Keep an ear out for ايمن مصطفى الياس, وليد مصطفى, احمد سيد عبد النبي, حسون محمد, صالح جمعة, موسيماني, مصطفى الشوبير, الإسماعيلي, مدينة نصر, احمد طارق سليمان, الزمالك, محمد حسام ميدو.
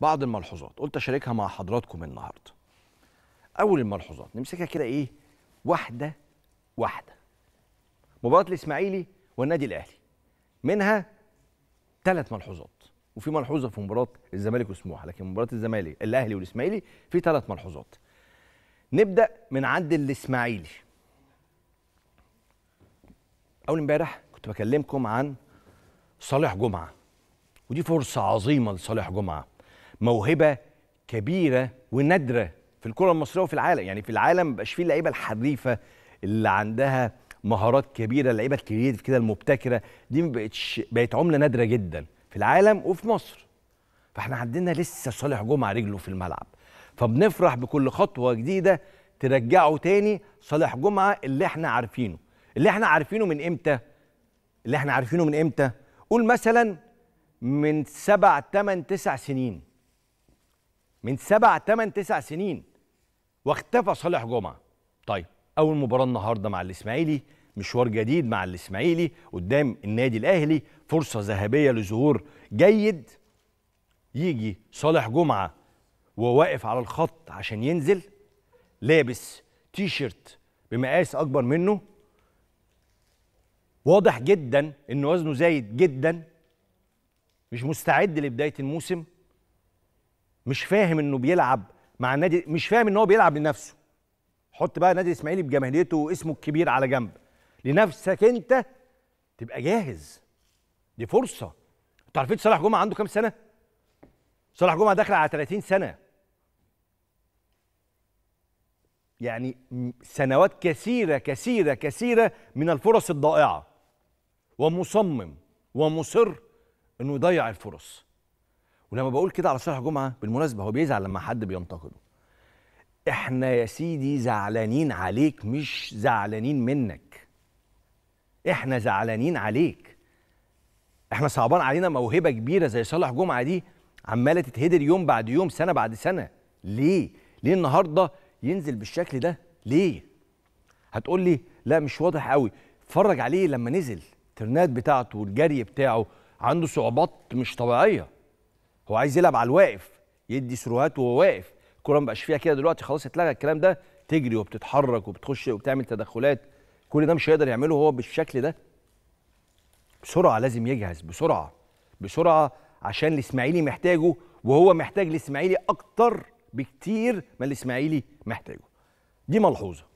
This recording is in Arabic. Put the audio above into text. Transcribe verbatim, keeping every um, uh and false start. بعض الملحوظات قلت اشاركها مع حضراتكم النهارده. اول الملحوظات نمسكها كده ايه؟ واحده واحده. مباراه الاسماعيلي والنادي الاهلي منها ثلاث ملحوظات، وفي ملحوظه في مباراه الزمالك وسموحه، لكن مباراه الزمالك الاهلي والاسماعيلي في ثلاث ملحوظات. نبدا من عند الاسماعيلي. اول امبارح كنت بكلمكم عن صالح جمعه، ودي فرصه عظيمه لصالح جمعه، موهبه كبيره ونادره في الكره المصريه وفي العالم. يعني في العالم مبقاش فيه اللعيبه الحريفه اللي عندها مهارات كبيره، اللعيبه الكرييتيف كده المبتكره دي مبقتش، بقت عمله نادره جدا في العالم وفي مصر. فاحنا عندنا لسه صالح جمعه رجله في الملعب، فبنفرح بكل خطوه جديده ترجعه تاني صالح جمعه اللي احنا عارفينه. اللي احنا عارفينه من امتى؟ اللي احنا عارفينه من امتى؟ قول مثلا من سبع ثمان تسع سنين. من سبع ثمان تسع سنين واختفى صالح جمعه. طيب اول مباراه النهارده مع الاسماعيلي، مشوار جديد مع الاسماعيلي قدام النادي الاهلي، فرصه ذهبيه لظهور جيد. يجي صالح جمعه وواقف على الخط عشان ينزل، لابس تيشيرت بمقاس اكبر منه، واضح جدا ان وزنه زايد جدا، مش مستعد لبدايه الموسم، مش فاهم انه بيلعب مع النادي، مش فاهم ان هو بيلعب لنفسه. حط بقى نادي الاسماعيلي بجماهيريته واسمه الكبير على جنب، لنفسك انت تبقى جاهز. دي فرصه. انتوا عارفين صالح جمعه عنده كام سنه؟ صالح جمعه داخل على ثلاثين سنه، يعني سنوات كثيره كثيره كثيره من الفرص الضائعه، ومصمم ومصر انه يضيع الفرص. ولما بقول كده على صالح جمعه، بالمناسبه هو بيزعل لما حد بينتقده. احنا يا سيدي زعلانين عليك، مش زعلانين منك. احنا زعلانين عليك. احنا صعبان علينا موهبه كبيره زي صالح جمعه دي عماله تتهدر يوم بعد يوم، سنه بعد سنه. ليه؟ ليه النهارده ينزل بالشكل ده؟ ليه؟ هتقول لي لا مش واضح قوي. اتفرج عليه لما نزل، الترنات بتاعته والجري بتاعه، عنده صعوبات مش طبيعيه. هو عايز يلعب على الواقف، يدي سروهات وهو واقف. الكوره مبقاش فيها كده دلوقتي، خلاص اتلغى الكلام ده، تجري وبتتحرك وبتخش وبتعمل تدخلات، كل ده مش هيقدر يعمله هو بالشكل ده. بسرعه لازم يجهز، بسرعه بسرعه، عشان الاسماعيلي محتاجه، وهو محتاج الاسماعيلي اكتر بكتير ما الاسماعيلي محتاجه. دي ملحوظه.